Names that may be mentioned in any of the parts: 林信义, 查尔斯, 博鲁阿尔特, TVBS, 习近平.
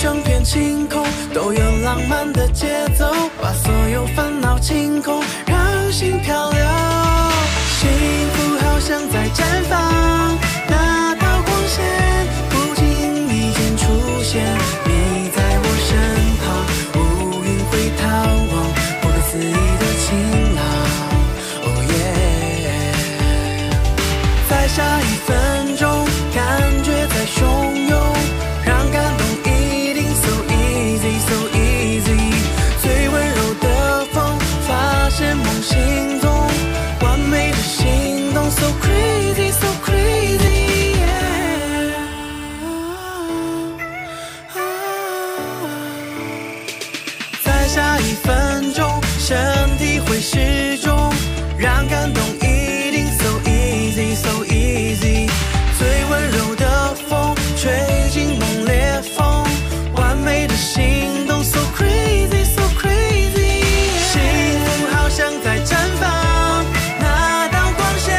整片晴空都有浪漫的节奏，把所有烦恼清空，让心漂流。幸福好像在绽放，那道光线不经意间出现，你在我身旁，乌云会逃亡，不可思议的晴朗。哦耶！再下一分钟，感觉在汹涌。 始终让感动一定 so easy so easy， 最温柔的风吹进猛烈风，完美的心动 so crazy so crazy， 幸福好像在绽放，那道光线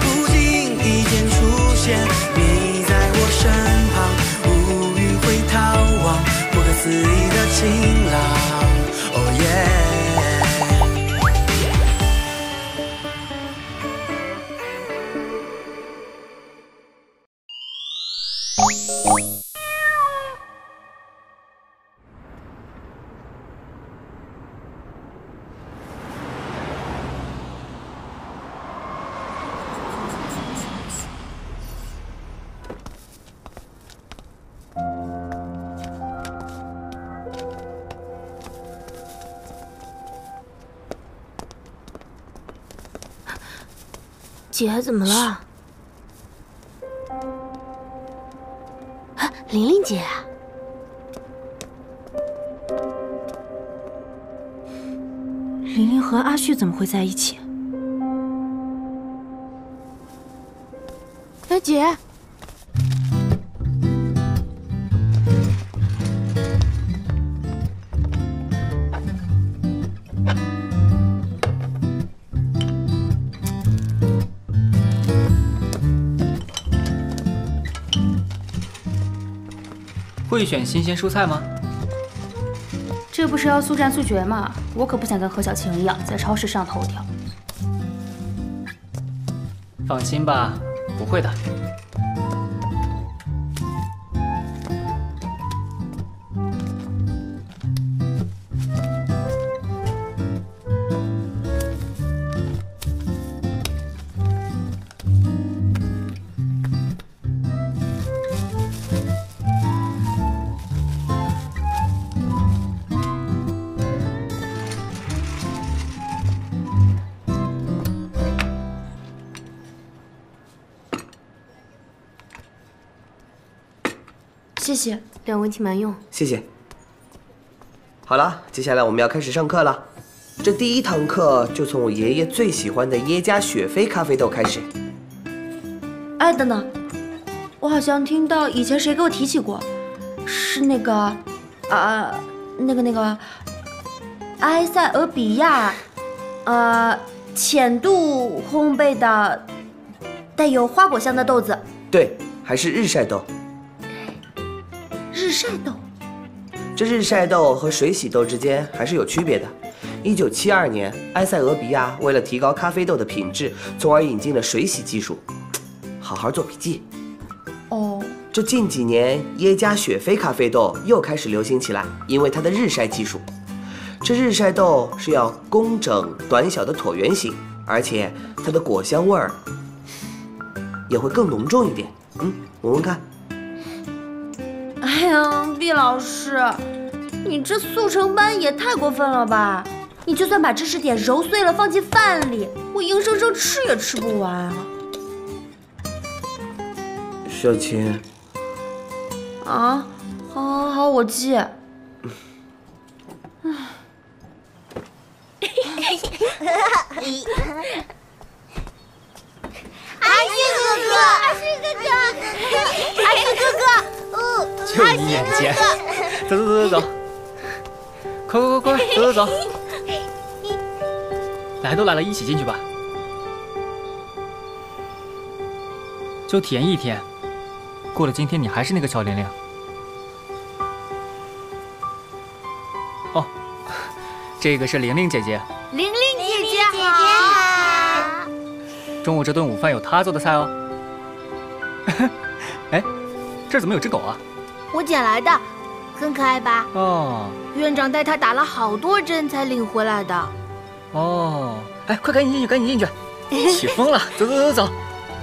不经意间出现，你在我身旁，乌云会逃亡，不可思议的晴朗。 姐怎么了？啊，玲玲姐，玲玲和阿旭怎么会在一起？哎，姐，会选新鲜蔬菜吗？这不是要速战速决吗？我可不想跟何小晴一样在超市上头条。放心吧，不会的。谢谢，两位挺蛮用。谢谢。好了，接下来我们要开始上课了。这第一堂课就从我爷爷最喜欢的耶加雪菲咖啡豆开始。哎，等等，我好像听到以前谁给我提起过，是那个，那个，埃塞俄比亚，浅度烘焙的，带有花果香的豆子。对，还是日晒豆。 日晒豆，这日晒豆和水洗豆之间还是有区别的。1972年，埃塞俄比亚为了提高咖啡豆的品质，从而引进了水洗技术。好好做笔记。哦，这近几年，耶加雪菲咖啡豆又开始流行起来，因为它的日晒技术。这日晒豆是要工整短小的椭圆形，而且它的果香味儿也会更浓重一点。嗯，闻闻看。 哎呀，毕老师，你这速成班也太过分了吧！你就算把知识点揉碎了放进饭里，我硬生生吃也吃不完啊！小琴。啊，好，好，好，我记。阿旭哥哥，阿旭哥哥，阿旭哥哥。 就你眼尖，走走走走走，快，走走走，来都来了，一起进去吧，就体验一天。过了今天，你还是那个小玲玲。这个是玲玲姐姐。玲玲姐姐好。中午这顿午饭有她做的菜哦。哎，这怎么有只狗啊？我捡来的，很可爱吧？哦。院长带它打了好多针才领回来的。哦。哎，快赶紧进去，赶紧进去！起风了，走走走走。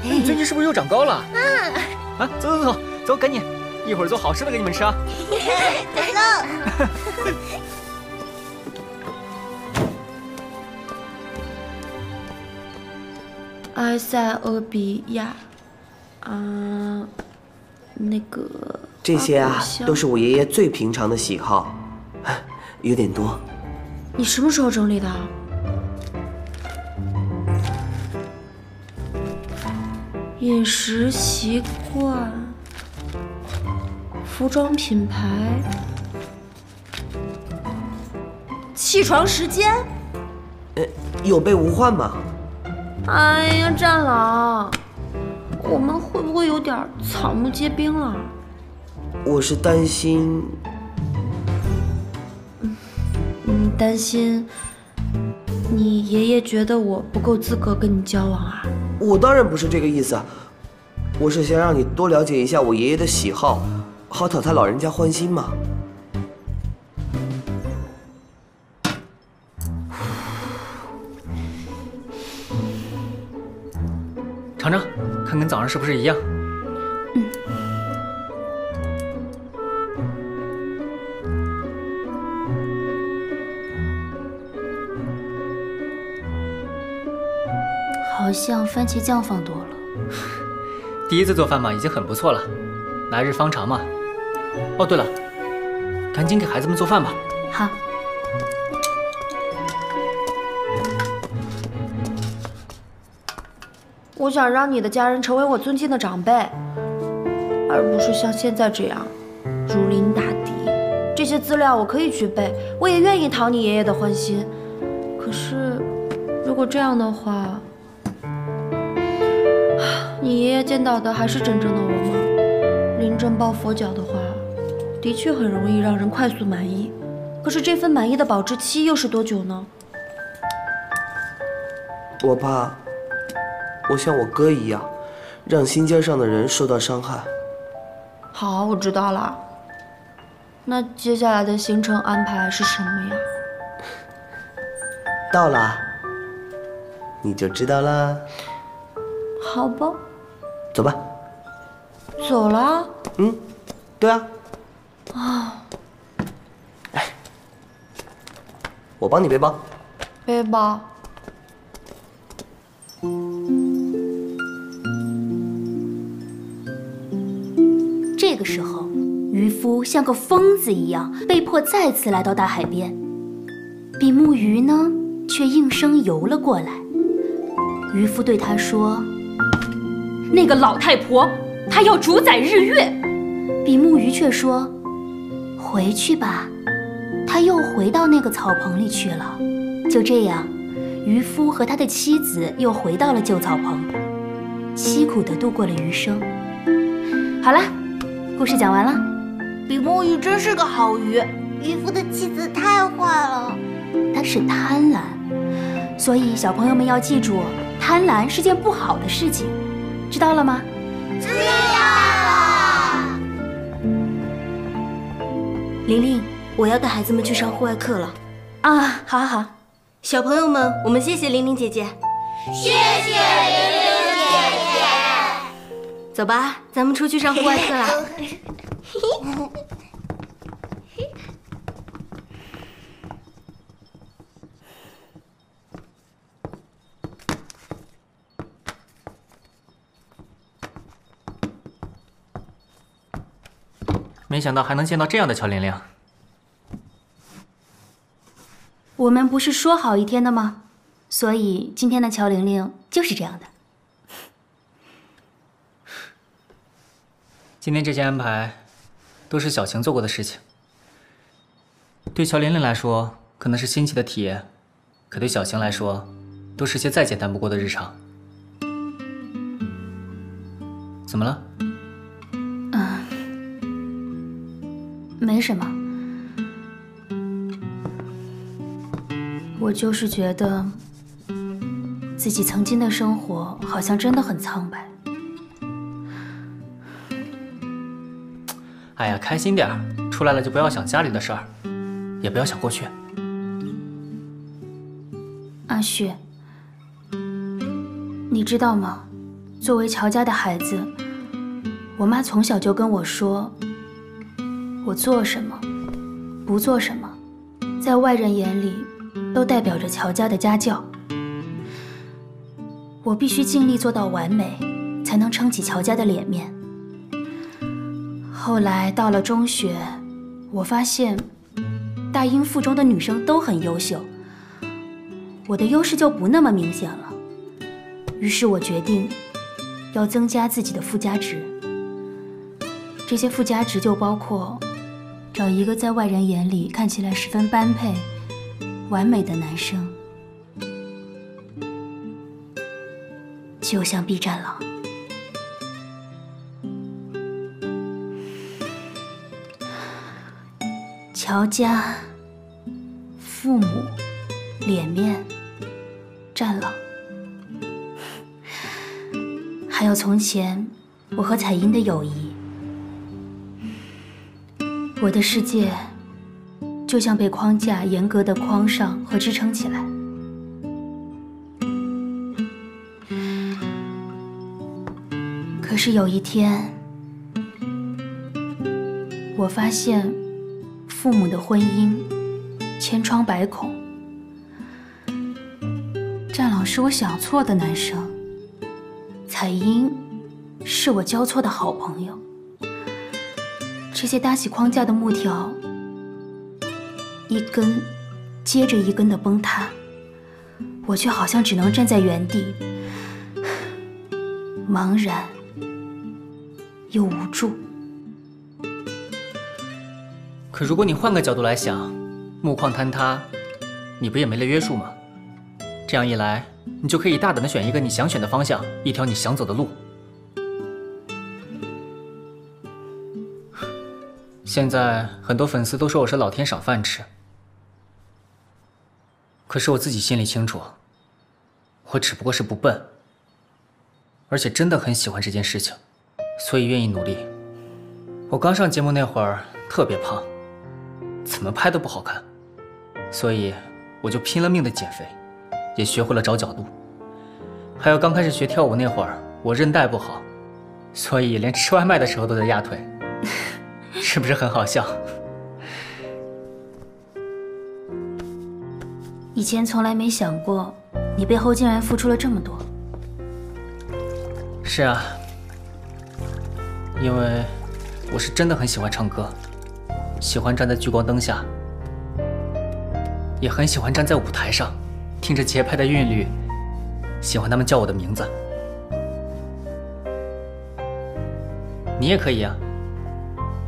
你最近是不是又长高了？嗯。啊，走走走走，赶紧。 一会儿做好吃的给你们吃啊！走喽！埃塞俄比亚，啊，那个这些啊，都是我爷爷最平常的喜好，有点多。你什么时候整理的？ 饮食习惯。 服装品牌，起床时间，有备无患嘛。哎呀，战狼，我们会不会有点草木皆兵了？我是担心，担心你爷爷觉得我不够资格跟你交往啊？我当然不是这个意思，我是想让你多了解一下我爷爷的喜好。 好讨他老人家欢心嘛。尝尝，看跟早上是不是一样？嗯。好像番茄酱放多了。第一次做饭嘛，已经很不错了，来日方长嘛。 哦，对了，赶紧给孩子们做饭吧。好。我想让你的家人成为我尊敬的长辈，而不是像现在这样如临大敌。这些资料我可以去背，我也愿意讨你爷爷的欢心。可是，如果这样的话，你爷爷见到的还是真正的我吗？临阵抱佛脚的话。 的确很容易让人快速满意，可是这份满意的保质期又是多久呢？我怕我像我哥一样，让心尖上的人受到伤害。好，我知道了。那接下来的行程安排是什么呀？到了，你就知道了。好吧。走吧。走了？嗯，对啊。 啊！哎，我帮你背包。背包。这个时候，渔夫像个疯子一样，被迫再次来到大海边。比目鱼呢，却应声游了过来。渔夫对他说：“那个老太婆，她要主宰日月。”比目鱼却说。 回去吧，他又回到那个草棚里去了。就这样，渔夫和他的妻子又回到了旧草棚，凄苦地度过了余生。好了，故事讲完了。比目鱼真是个好鱼，渔夫的妻子太坏了。他是贪婪，所以小朋友们要记住，贪婪是件不好的事情，知道了吗？知道了。 玲玲，我要带孩子们去上户外课了。啊，好，好，好，小朋友们，我们谢谢玲玲姐姐。谢谢玲玲姐姐。走吧，咱们出去上户外课了。没想到还能见到这样的乔玲玲。我们不是说好一天的吗？所以今天的乔玲玲就是这样的。今天这些安排都是小晴做过的事情，对乔玲玲来说可能是新奇的体验，可对小晴来说都是些再简单不过的日常。怎么了？ 没什么，我就是觉得自己曾经的生活好像真的很苍白。哎呀，开心点儿，出来了就不要想家里的事儿，也不要想过去。阿旭，你知道吗？作为乔家的孩子，我妈从小就跟我说，我做什么，不做什么，在外人眼里都代表着乔家的家教。我必须尽力做到完美，才能撑起乔家的脸面。后来到了中学，我发现大英附中的女生都很优秀，我的优势就不那么明显了。于是我决定要增加自己的附加值，这些附加值就包括找一个在外人眼里看起来十分般配、完美的男生，就像B站郎。乔家、父母、脸面、战狼，还有从前我和彩英的友谊。我的世界就像被框架严格的框上和支撑起来。可是有一天，我发现父母的婚姻千疮百孔。战狼是我想错的男生，彩英是我交错的好朋友。这些搭起框架的木条，一根接着一根的崩塌，我却好像只能站在原地，茫然又无助。可如果你换个角度来想，木框坍塌，你不也没了约束吗？这样一来，你就可以大胆地选一个你想选的方向，一条你想走的路。现在很多粉丝都说我是老天赏饭吃，可是我自己心里清楚，我只不过是不笨，而且真的很喜欢这件事情，所以愿意努力。我刚上节目那会儿特别胖，怎么拍都不好看，所以我就拼了命的减肥，也学会了找角度。还有刚开始学跳舞那会儿，我韧带不好，所以连吃外卖的时候都在压腿。是不是很好笑？以前从来没想过，你背后竟然付出了这么多。是啊，因为我是真的很喜欢唱歌，喜欢站在聚光灯下，也很喜欢站在舞台上，听着节拍的韵律，喜欢他们叫我的名字。你也可以啊。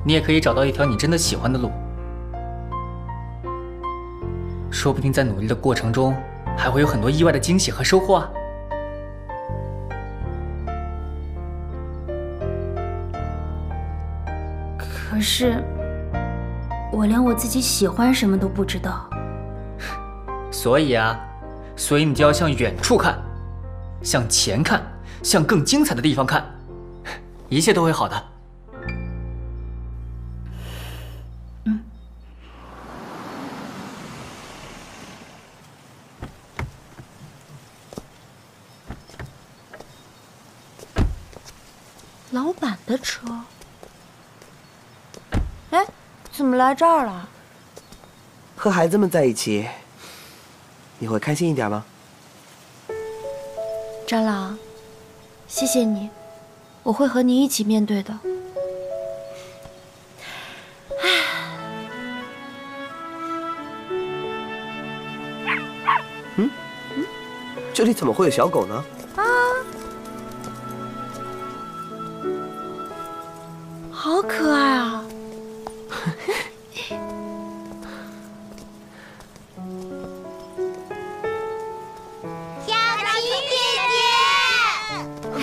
你也可以找到一条你真的喜欢的路，说不定在努力的过程中，还会有很多意外的惊喜和收获啊！可是，我连我自己喜欢什么都不知道。所以你就要向远处看，向前看，向更精彩的地方看，一切都会好的。老板的车，哎，怎么来这儿了？和孩子们在一起，你会开心一点吗？展朗，谢谢你，我会和你一起面对的。嗯？这里怎么会有小狗呢？好可爱啊！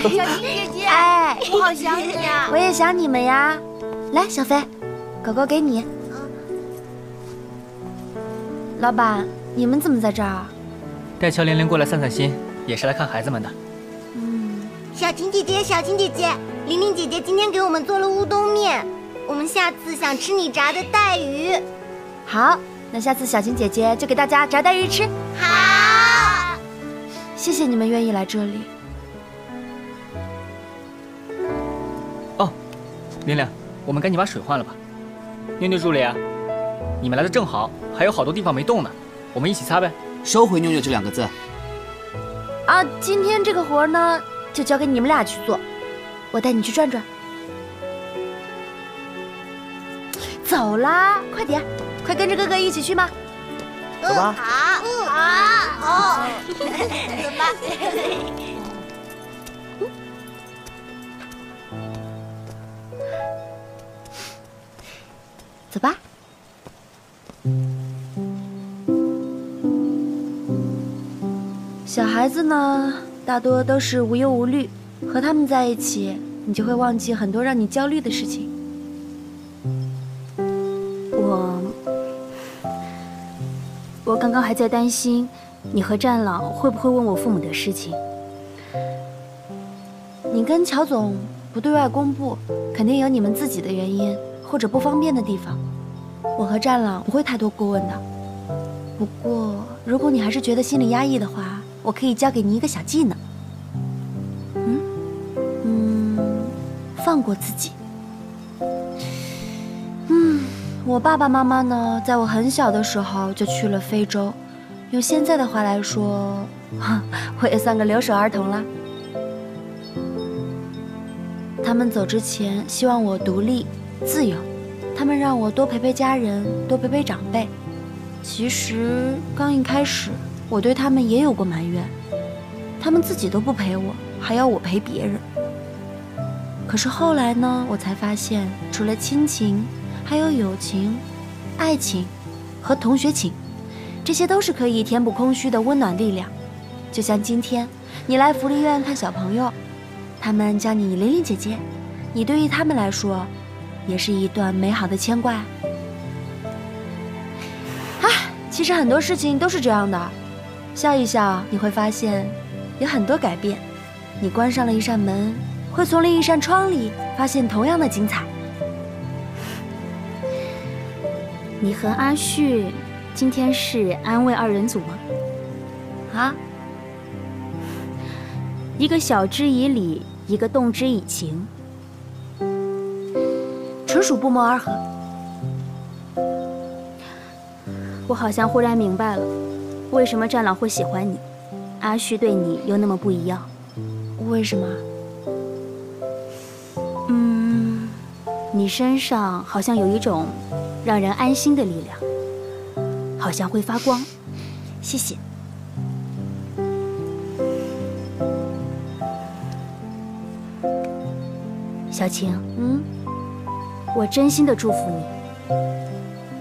小青姐姐，哎，我好想你啊！我也想你们呀！来，小飞，狗狗给你。老板，你们怎么在这儿啊？带乔玲玲过来散散心，也是来看孩子们的。嗯，小晴姐姐，小晴姐姐，玲玲姐姐今天给我们做了乌冬面，我们下次想吃你炸的带鱼。好，那下次小晴姐姐就给大家炸带鱼吃。好，谢谢你们愿意来这里。哦，玲玲，我们赶紧把水换了吧。妞妞助理啊，你们来的正好，还有好多地方没动呢。 我们一起擦呗，收回“妞妞”这两个字。啊，今天这个活呢，就交给你们俩去做，我带你去转转。走啦，快点，快跟着哥哥一起去吧。走吧。好，好，好，走吧。走吧。 小孩子呢，大多都是无忧无虑，和他们在一起，你就会忘记很多让你焦虑的事情。我刚刚还在担心，你和战朗会不会问我父母的事情？你跟乔总不对外公布，肯定有你们自己的原因或者不方便的地方。我和战朗不会太多过问的。不过，如果你还是觉得心里压抑的话， 我可以教给你一个小技能，放过自己。我爸爸妈妈呢，在我很小的时候就去了非洲，用现在的话来说，我也算个留守儿童啦。他们走之前，希望我独立、自由，他们让我多陪陪家人，多陪陪长辈。其实刚一开始， 我对他们也有过埋怨，他们自己都不陪我，还要我陪别人。可是后来呢，我才发现，除了亲情，还有友情、爱情和同学情，这些都是可以填补空虚的温暖力量。就像今天，你来福利院看小朋友，他们叫你玲玲姐姐，你对于他们来说，也是一段美好的牵挂。啊，其实很多事情都是这样的。 笑一笑，你会发现有很多改变。你关上了一扇门，会从另一扇窗里发现同样的精彩。你和阿旭今天是安慰二人组吗？啊？一个晓之以理，一个动之以情，纯属不谋而合。我好像忽然明白了。 为什么战狼会喜欢你？阿旭对你又那么不一样，为什么？你身上好像有一种让人安心的力量，好像会发光。谢谢。小晴，我真心的祝福你。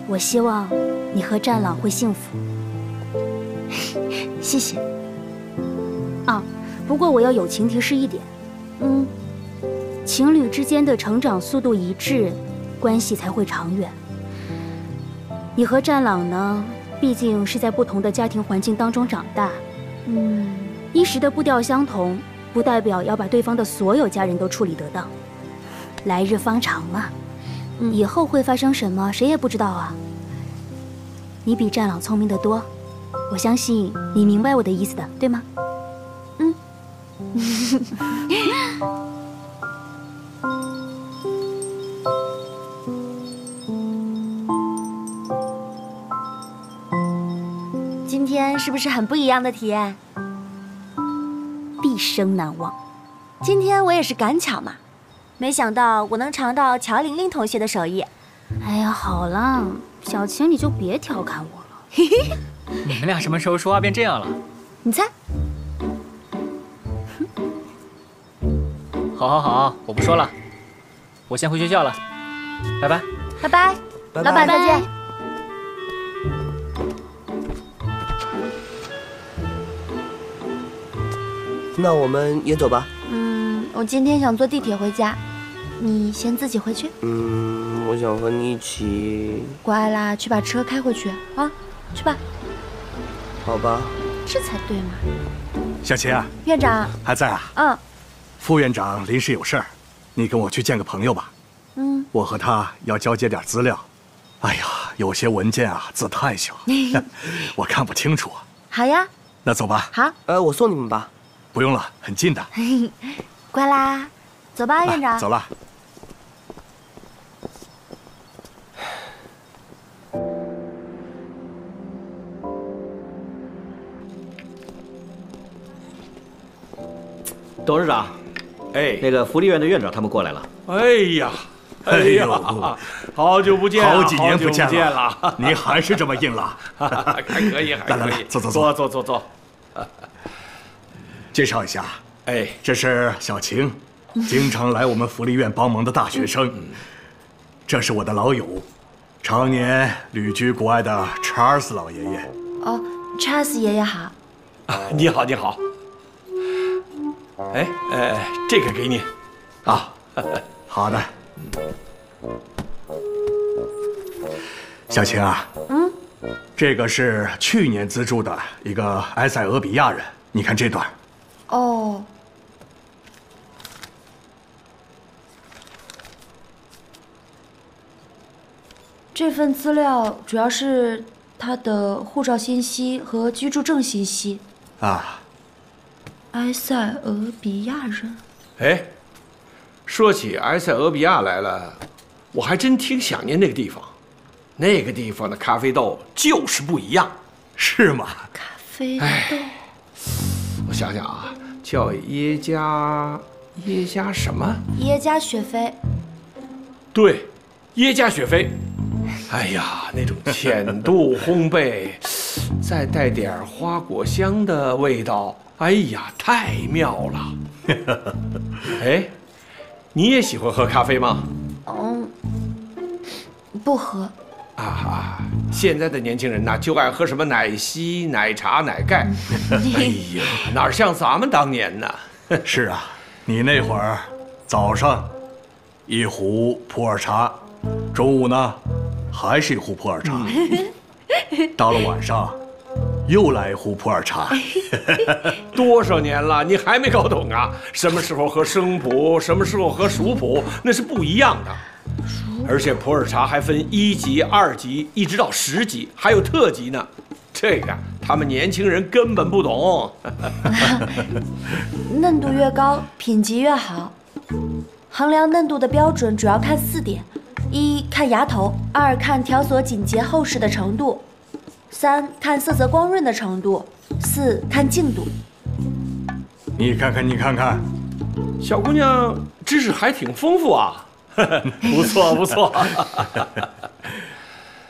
我希望你和战狼会幸福。 谢谢。啊，不过我要友情提示一点，情侣之间的成长速度一致，关系才会长远。你和战朗呢，毕竟是在不同的家庭环境当中长大，一时的步调相同，不代表要把对方的所有家人都处理得当。来日方长嘛，以后会发生什么，谁也不知道啊。你比战朗聪明得多。 我相信你明白我的意思的，对吗？今天是不是很不一样的体验？毕生难忘。今天我也是赶巧嘛，没想到我能尝到乔玲玲同学的手艺。哎呀，好了，小晴你就别调侃我了。嘿嘿。 你们俩什么时候说话变这样了？你猜？好，好，好，我不说了，我先回学校了，拜拜，拜拜，老板再见。那我们也走吧。我今天想坐地铁回家，你先自己回去。我想和你一起。乖啦，去把车开回去啊，去吧。好吧，这才对嘛。小琴啊，院长还在啊？嗯，副院长临时有事儿，你跟我去见个朋友吧。嗯，我和他要交接点资料。哎呀，有些文件啊字太小，我看不清楚啊。好呀，那走吧。好，我送你们吧。不用了，很近的。乖啦，走吧，院长。走了。 董事长，哎，那个福利院的院长他们过来了。哎呀，哎呀，好久不见，好几年不见了，您还是这么硬朗，还可以，还可以。坐。介绍一下，哎，这是小晴，经常来我们福利院帮忙的大学生。这是我的老友，常年旅居国外的查尔斯老爷爷。哦，查尔斯爷爷好。你好，你好。 哎，这个给你，啊，好的。小晴啊，嗯，这个是去年资助的一个埃塞俄比亚人，你看这段。哦。这份资料主要是他的护照信息和居住证信息。啊。 埃塞俄比亚人。哎，说起埃塞俄比亚来了，我还真挺想念那个地方。那个地方的咖啡豆就是不一样，是吗？咖啡豆。我想想啊，叫耶加什么？耶加雪菲。对，耶加雪菲。哎呀，那种浅度烘焙，再带点花果香的味道。 哎呀，太妙了！哎，你也喜欢喝咖啡吗？嗯，不喝。啊，现在的年轻人呐，就爱喝什么奶昔、奶茶、奶盖。哎呀，哪像咱们当年呢？是啊，你那会儿早上一壶普洱茶，中午呢还是一壶普洱茶，到了晚上。 又来一壶普洱茶，多少年了，你还没搞懂啊？什么时候喝生普，什么时候喝熟普，那是不一样的。而且普洱茶还分1级、2级，一直到10级，还有特级呢。这个他们年轻人根本不懂。嫩度越高，品级越好。衡量嫩度的标准主要看4点：1看芽头，2看条索紧结厚实的程度。 3看色泽光润的程度，4看净度。你看看，你看看，小姑娘知识还挺丰富啊，不错不错。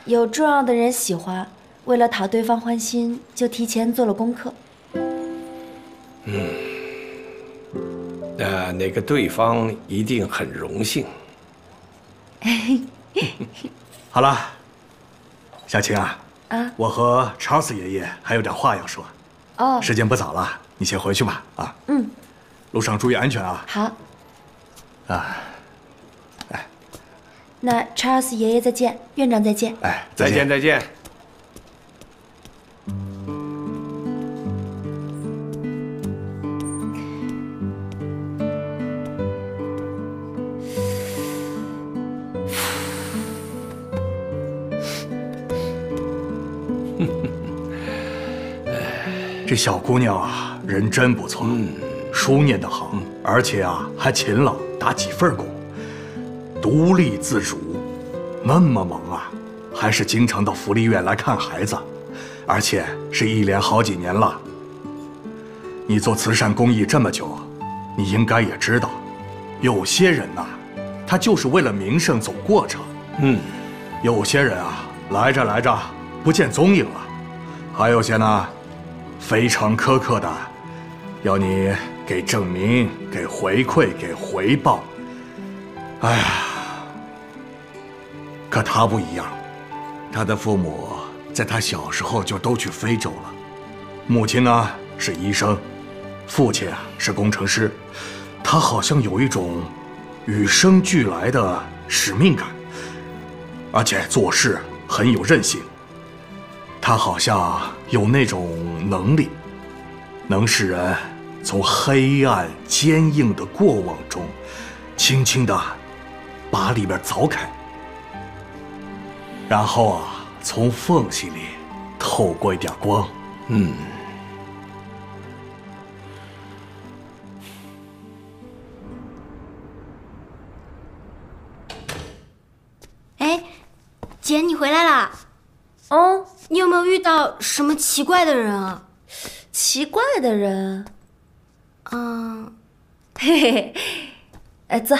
有重要的人喜欢，为了讨对方欢心，就提前做了功课。嗯，那个对方一定很荣幸。好了，小晴啊。 啊，我和查尔斯爷爷还有点话要说。哦，时间不早了，你先回去吧。啊，嗯，路上注意安全啊。好。啊，哎，那查尔斯爷爷再见，院长再见。哎，再见再见。这小姑娘啊，人真不错，书念得好，而且啊还勤劳，打几份工，独立自主。那么忙啊，还是经常到福利院来看孩子，而且是一连好几年了。你做慈善公益这么久，你应该也知道，有些人呐，他就是为了名声走过场。嗯，有些人啊，来着不见踪影了，还有些呢。 非常苛刻的，要你给证明、给回馈、给回报。哎呀，可他不一样，他的父母在他小时候就都去非洲了。母亲呢是医生，父亲啊是工程师。他好像有一种与生俱来的使命感，而且做事很有韧性。他好像。有那种能力，能使人从黑暗坚硬的过往中，轻轻地把里边凿开，然后啊，从缝隙里透过一点光。嗯。 姐，你回来啦！哦，你有没有遇到什么奇怪的人啊？奇怪的人，嘿嘿，哎，坐。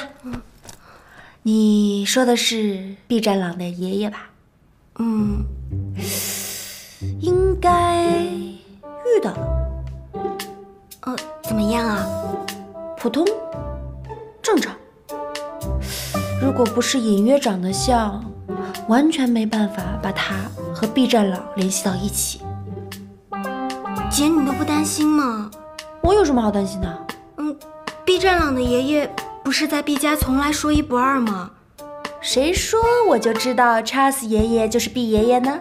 你说的是毕占朗的爷爷吧？嗯，应该遇到了。怎么样啊？普通，正常。如果不是隐约长得像。 完全没办法把他和毕占朗联系到一起。姐，你都不担心吗？我有什么好担心的？毕占朗的爷爷不是在毕家从来说一不二吗？谁说我就知道查尔斯爷爷就是毕爷爷呢？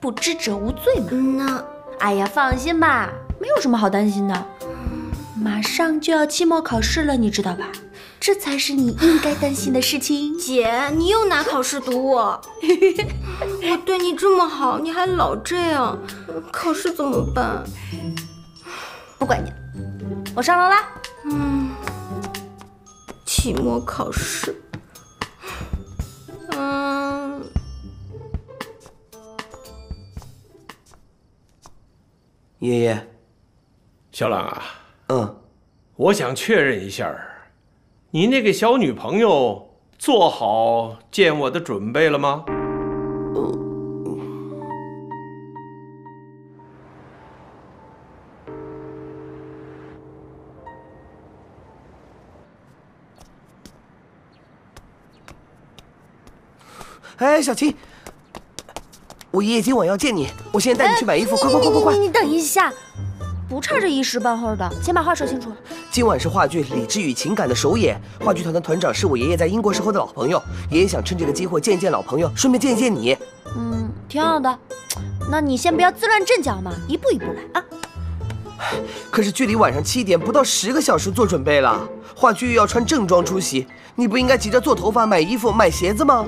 不知者无罪嘛。那，哎呀，放心吧，没有什么好担心的。马上就要期末考试了，你知道吧？ 这才是你应该担心的事情，姐，你又拿考试堵我。我对你这么好，你还老这样，考试怎么办？不管你，我上楼啦。期末考试。爷爷，小朗啊，我想确认一下。 你那个小女朋友做好见我的准备了吗？哎，小七，我爷爷今晚要见你，我现在带你去买衣服，快！你等一下。 不差这一时半会儿的，先把话说清楚。今晚是话剧《理智与情感》的首演，话剧团的团长是我爷爷在英国时候的老朋友，爷爷想趁这个机会见一见老朋友，顺便见一见你。挺好的。那你先不要自乱阵脚嘛，一步一步来啊。可是距离晚上7点不到10个小时做准备了，话剧要穿正装出席，你不应该急着做头发、买衣服、买鞋子吗？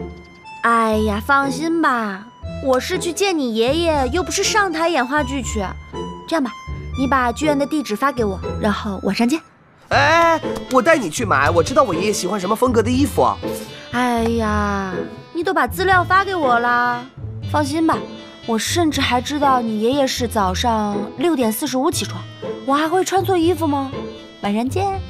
哎呀，放心吧，我是去见你爷爷，又不是上台演话剧去。这样吧。 你把剧院的地址发给我，然后晚上见。哎，我带你去买，我知道我爷爷喜欢什么风格的衣服。哎呀，你都把资料发给我啦。放心吧，我甚至还知道你爷爷是早上6点45起床，我还会穿错衣服吗？晚上见。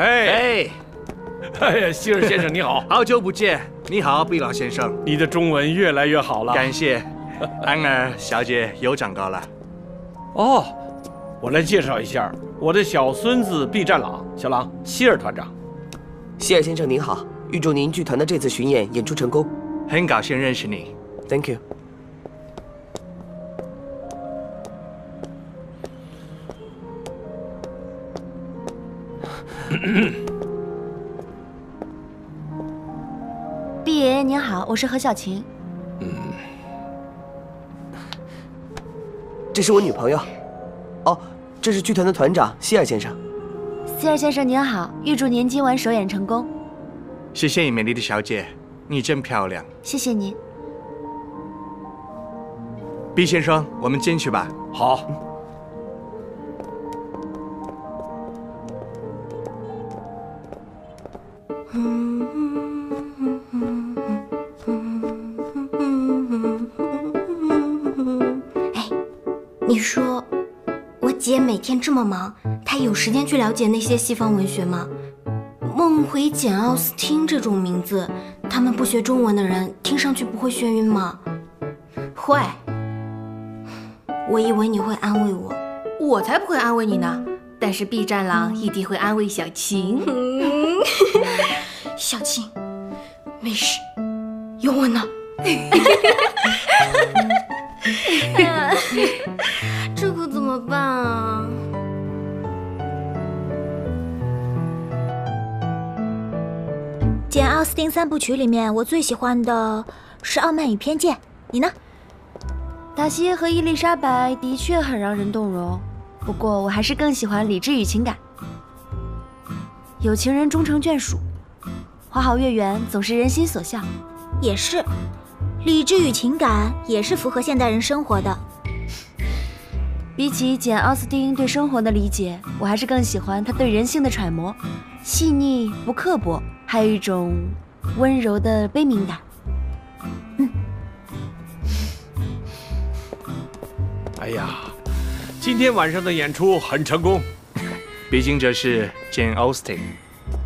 哎，哎呀，希尔先生你好，好久不见。你好，毕朗先生，你的中文越来越好了。感谢，安尔小姐又长高了。哦，我来介绍一下我的小孙子毕占朗，小朗，希尔团长。希尔先生您好，预祝您剧团的这次巡演演出成功。很高兴认识你 ，Thank you。毕爷爷您好，我是何小晴。这是我女朋友。哦，这是剧团的团长希尔先生。希尔先生您好，预祝您今晚首演成功。谢谢你，美丽的小姐，你真漂亮。谢谢您。毕先生，我们进去吧。好。 你说，我姐每天这么忙，她有时间去了解那些西方文学吗？梦回简奥斯汀这种名字，他们不学中文的人听上去不会眩晕吗？会。我以为你会安慰我，我才不会安慰你呢。但是毕占朗一定会安慰小晴。小晴，没事，有我呢。这可怎么办啊？简·奥斯汀三部曲里面，我最喜欢的是《傲慢与偏见》，你呢？达西耶和伊丽莎白的确很让人动容，不过我还是更喜欢《理智与情感》。有情人终成眷属，花好月圆总是人心所向。也是，《理智与情感》也是符合现代人生活的。比起简·奥斯汀对生活的理解，我还是更喜欢她对人性的揣摩，细腻不刻薄，还有一种温柔的悲悯感。嗯。哎呀，今天晚上的演出很成功。毕竟这是简·奥斯汀，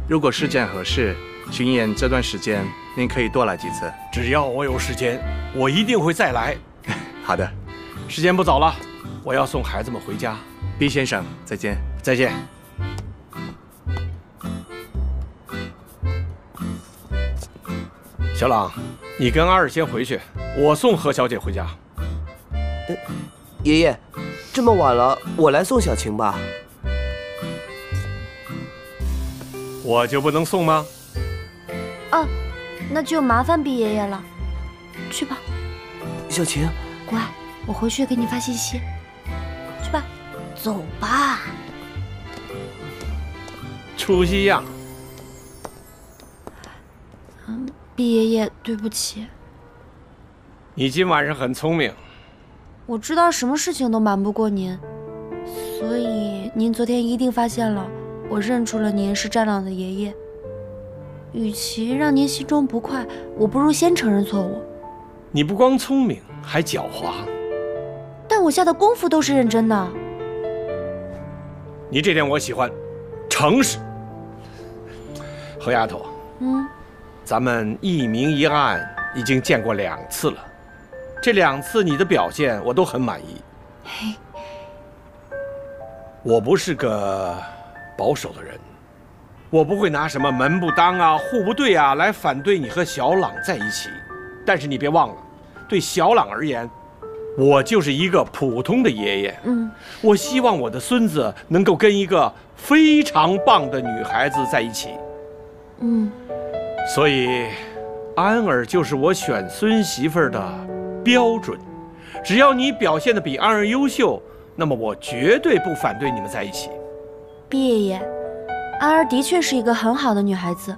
如果时间合适，巡演这段时间您可以多来几次。只要我有时间，我一定会再来。好的，时间不早了。我要送孩子们回家，毕先生，再见，再见。小朗，你跟阿尔先回去，我送何小姐回家。爷爷，这么晚了，我来送小晴吧。我就不能送吗？哦，那就麻烦毕爷爷了。去吧，小晴，乖，我回去给你发信息。走吧，出息样。毕爷爷，对不起。你今晚上很聪明。我知道什么事情都瞒不过您，所以您昨天一定发现了，我认出了您是战狼的爷爷。与其让您心中不快，我不如先承认错误。你不光聪明，还狡猾。但我下的功夫都是认真的。你这点我喜欢，诚实。何丫头，咱们一明一暗已经见过2次了，这2次你的表现我都很满意。我不是个保守的人，我不会拿什么门不当啊、户不对啊来反对你和小朗在一起。但是你别忘了，对小朗而言，我就是一个普通的爷爷，我希望我的孙子能够跟一个非常棒的女孩子在一起，所以安儿就是我选孙媳妇儿的标准。只要你表现得比安儿优秀，那么我绝对不反对你们在一起。毕爷爷，安儿的确是一个很好的女孩子，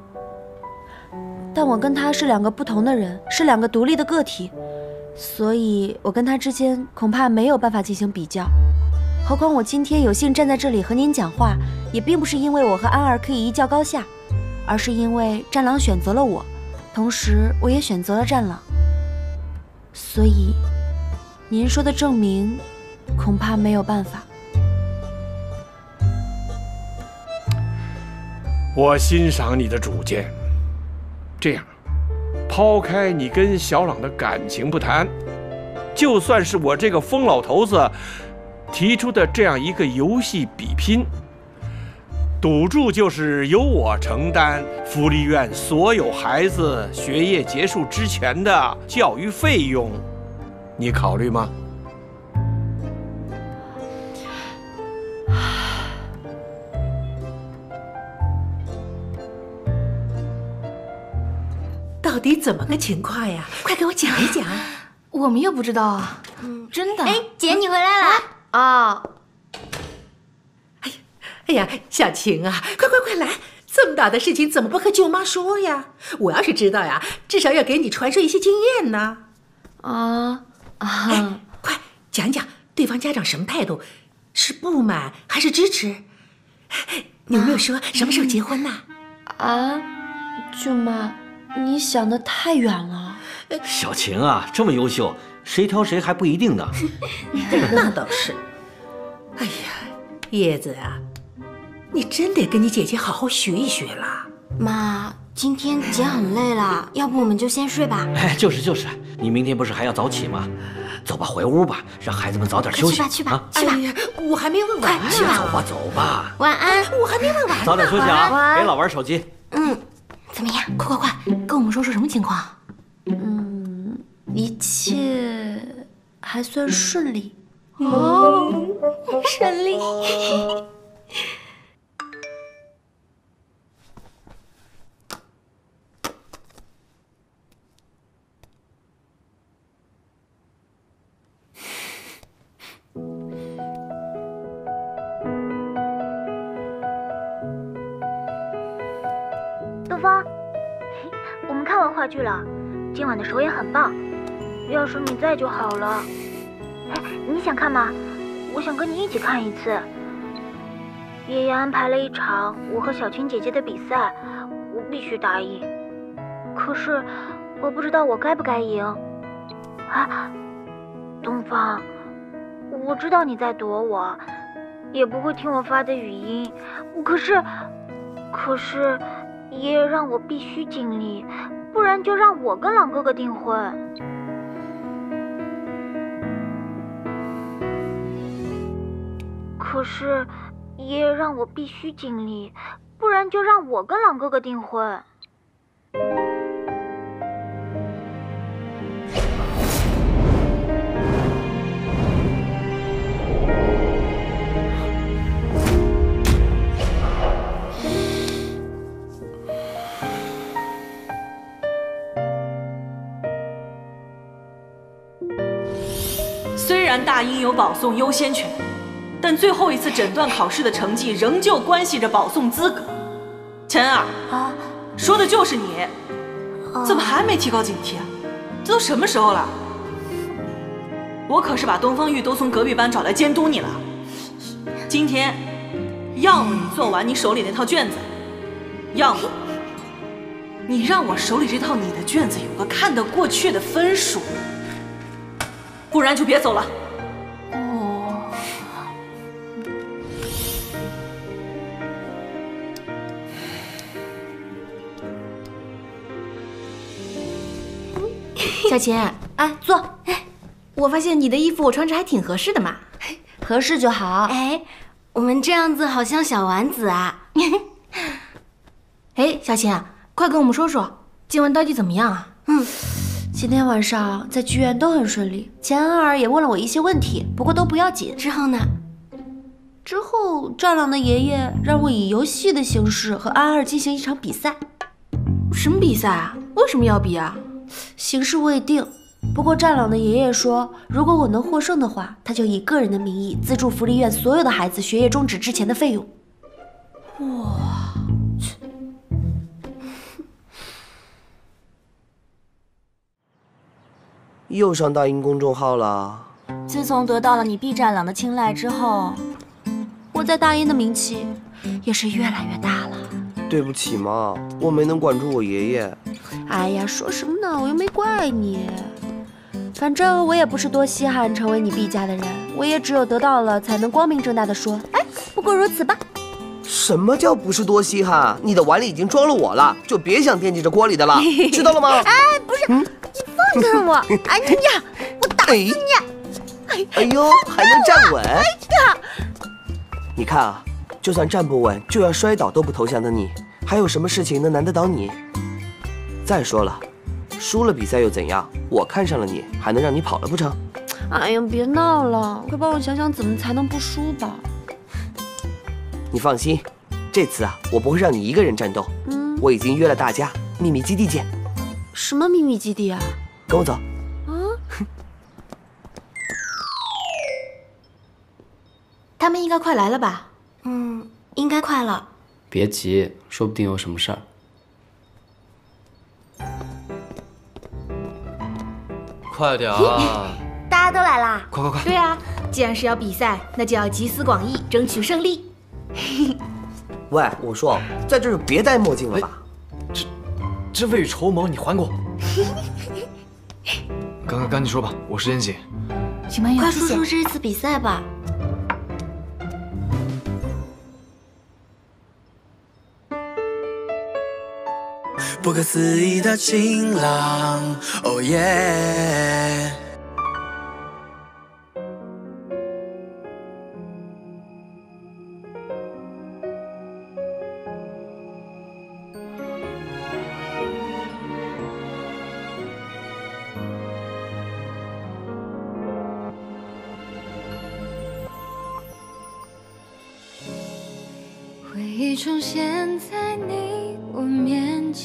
但我跟她是2个不同的人，是2个独立的个体。所以，我跟他之间恐怕没有办法进行比较。何况我今天有幸站在这里和您讲话，也并不是因为我和安儿可以一较高下，而是因为战狼选择了我，同时我也选择了战狼。所以，您说的证明，恐怕没有办法。我欣赏你的主见。这样。抛开你跟小朗的感情不谈，就算是我这个疯老头子提出的这样一个游戏比拼，赌注就是由我承担福利院所有孩子学业结束之前的教育费用，你考虑吗？到底怎么个情况呀？快给我讲一讲，我们又不知道啊。真的。哎，姐，你回来了啊！哎呀，哎呀，小晴啊，快来！这么大的事情怎么不和舅妈说呀？我要是知道呀，至少要给你传授一些经验呢。哎，快讲讲对方家长什么态度？是不满还是支持？你有没有说什么时候结婚呢？啊，舅妈。你想的太远了，小晴啊，这么优秀，谁挑谁还不一定呢。那倒是。哎呀，叶子啊，你真得跟你姐姐好好学一学了。妈，今天姐很累了，要不我们就先睡吧。哎，就是，你明天不是还要早起吗？走吧，回屋吧，让孩子们早点休息。去吧。哎呀，我还没问完呢。走吧。晚安。我还没问完呢。早点休息啊，别老玩手机。怎么样？快，跟我们说说什么情况？一切还算顺利。哦，顺利。我们看完话剧了，今晚的首演很棒。要是你在就好了。哎，你想看吗？我想跟你一起看一次。爷爷安排了一场我和小青姐姐的比赛，我必须答应。可是我不知道我该不该赢。啊，东方，我知道你在躲我，也不会听我发的语音。可是。 爷爷让我必须尽力，不然就让我跟狼哥哥订婚。大英有保送优先权，但最后一次诊断考试的成绩仍旧关系着保送资格。陈儿啊，说的就是你，怎么还没提高警惕啊？这都什么时候了？我可是把东方玉都从隔壁班找来监督你了。今天，要么你做完你手里那套卷子，要么你让我手里这套你的卷子有个看得过去的分数，不然就别走了。 小琴，哎，坐。我发现你的衣服我穿着还挺合适的嘛，合适就好。哎，我们这样子好像小丸子啊。哎，小琴，快跟我们说说今晚到底怎么样啊？嗯，今天晚上在剧院都很顺利，钱恩儿也问了我一些问题，不过都不要紧。之后呢？之后，战狼的爷爷让我以游戏的形式和安二进行一场比赛。什么比赛啊？为什么要比啊？ 形势未定，不过战狼的爷爷说，如果我能获胜的话，他就以个人的名义资助福利院所有的孩子学业终止之前的费用。哇！又上大英公众号了。自从得到了你 B 战狼的青睐之后，我在大英的名气也是越来越大了。对不起嘛，我没能管住我爷爷。 哎呀，说什么呢？我又没怪你，反正我也不是多稀罕成为你毕家的人，我也只有得到了，才能光明正大的说，哎，不过如此吧。什么叫不是多稀罕？你的碗里已经装了我了，就别想惦记着锅里的了，知道了吗？哎，不是，你放开我！哎呀，我打死你！哎呦，还能站稳！哎呀，你看啊，就算站不稳，就要摔倒都不投降的你，还有什么事情能难得倒你？ 再说了，输了比赛又怎样？我看上了你，还能让你跑了不成？哎呀，别闹了，快帮我想想怎么才能不输吧。你放心，这次啊，我不会让你一个人战斗。嗯，我已经约了大家，秘密基地见。什么秘密基地啊？跟我走。啊？他们应该快来了吧？嗯，应该快了。别急，说不定有什么事儿。 快点啊！大家都来啦！快快快！对啊，既然是要比赛，那就要集思广益，争取胜利。喂，我说，在这就别戴墨镜了吧？这未雨绸缪，你还给我！赶紧说吧，我时间紧。许曼雅，快说说这次比赛吧。不可思议的晴朗，哦耶！回忆重现在你我面前。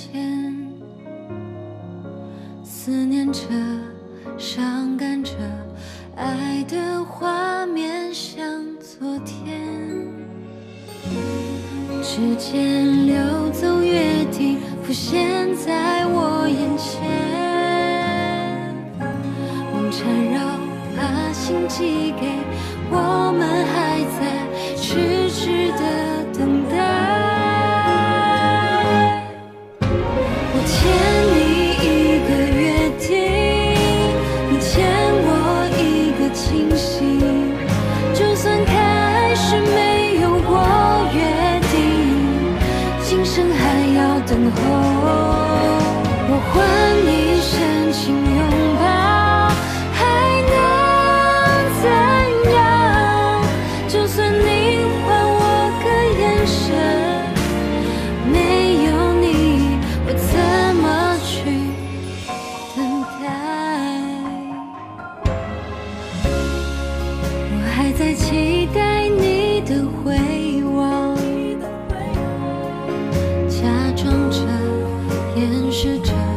思念着，伤感着，爱的画面像昨天。指尖流走约定，浮现在我眼前，梦缠绕，把心寄给我们，还在痴痴的等待。我欠你一个约定，你欠我一个清醒，就算开始没有过约定，今生还要等候。 假装着，掩饰着。